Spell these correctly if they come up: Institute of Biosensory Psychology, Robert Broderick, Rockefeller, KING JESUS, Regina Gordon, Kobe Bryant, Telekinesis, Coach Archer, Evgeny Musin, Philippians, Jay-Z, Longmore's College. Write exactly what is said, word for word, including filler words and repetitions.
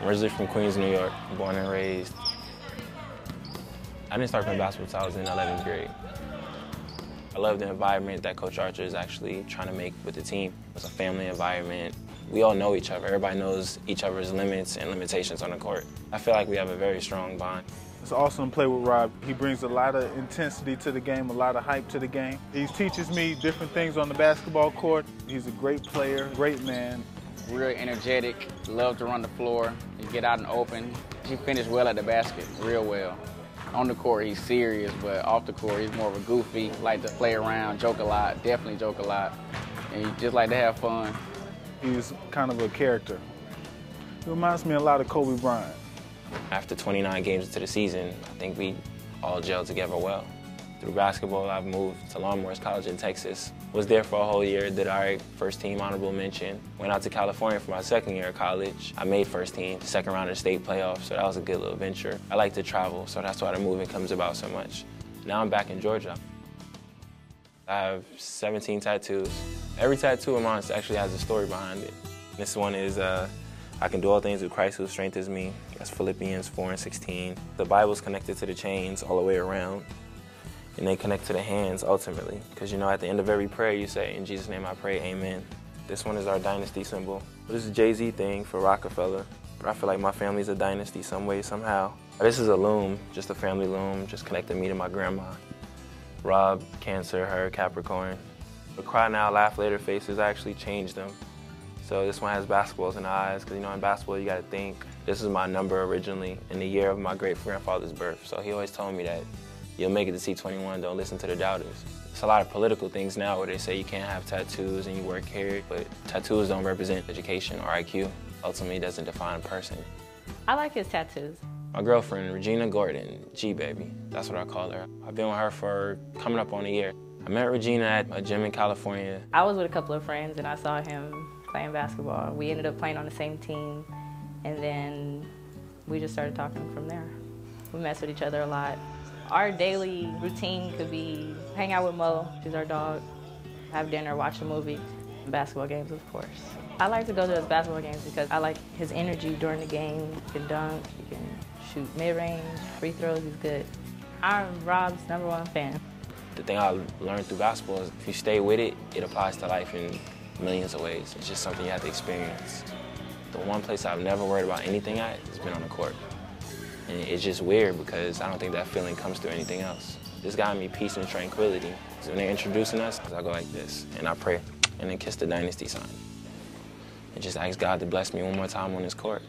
I'm originally from Queens, New York, born and raised. I didn't start playing basketball until I was in eleventh grade. I love the environment that Coach Archer is actually trying to make with the team. It's a family environment. We all know each other. Everybody knows each other's limits and limitations on the court. I feel like we have a very strong bond. It's awesome to play with Rob. He brings a lot of intensity to the game, a lot of hype to the game. He teaches me different things on the basketball court. He's a great player, great man. Real energetic, loves to run the floor, he get out and open. He finished well at the basket, real well. On the court, he's serious, but off the court, he's more of a goofy, like to play around, joke a lot, definitely joke a lot, and he just like to have fun. He's kind of a character. He reminds me a lot of Kobe Bryant. After twenty-nine games into the season, I think we all gelled together well. Through basketball, I've moved to Longmore's College in Texas. Was there for a whole year, did our first team honorable mention. Went out to California for my second year of college. I made first team, second round of the state playoffs, so that was a good little venture. I like to travel, so that's why the movement comes about so much. Now I'm back in Georgia. I have seventeen tattoos. Every tattoo of mine actually has a story behind it. This one is, uh, I can do all things through Christ who strengthens me. That's Philippians four and sixteen. The Bible's connected to the chains all the way around. And they connect to the hands, ultimately. Because, you know, at the end of every prayer, you say, in Jesus' name I pray, amen. This one is our dynasty symbol. This is a Jay-Z thing for Rockefeller. But I feel like my family's a dynasty some way, somehow. This is a loom, just a family loom, just connecting me to my grandma. Rob, Cancer, her, Capricorn. But cry now, laugh later faces, I actually changed them. So this one has basketballs in the eyes, because, you know, in basketball, you got to think. This is my number originally, in the year of my great-grandfather's birth. So he always told me that. You'll make it to T twenty-one, don't listen to the doubters. It's a lot of political things now where they say you can't have tattoos and you work hard, but tattoos don't represent education or I Q. Ultimately, it doesn't define a person. I like his tattoos. My girlfriend, Regina Gordon, G-Baby, that's what I call her. I've been with her for coming up on a year. I met Regina at a gym in California. I was with a couple of friends and I saw him playing basketball. We ended up playing on the same team, and then we just started talking from there. We messed with each other a lot. Our daily routine could be hang out with Mo, she's our dog, have dinner, watch a movie, and basketball games, of course. I like to go to those basketball games because I like his energy during the game. He can dunk, he can shoot mid-range, free throws, he's good. I'm Rob's number one fan. The thing I learned through basketball is if you stay with it, it applies to life in millions of ways. It's just something you have to experience. The one place I've never worried about anything at has been on the court. And it's just weird because I don't think that feeling comes through anything else. This got me peace and tranquility. So when they're introducing us, I go like this, and I pray, and then kiss the dynasty sign. And just ask God to bless me one more time on this court.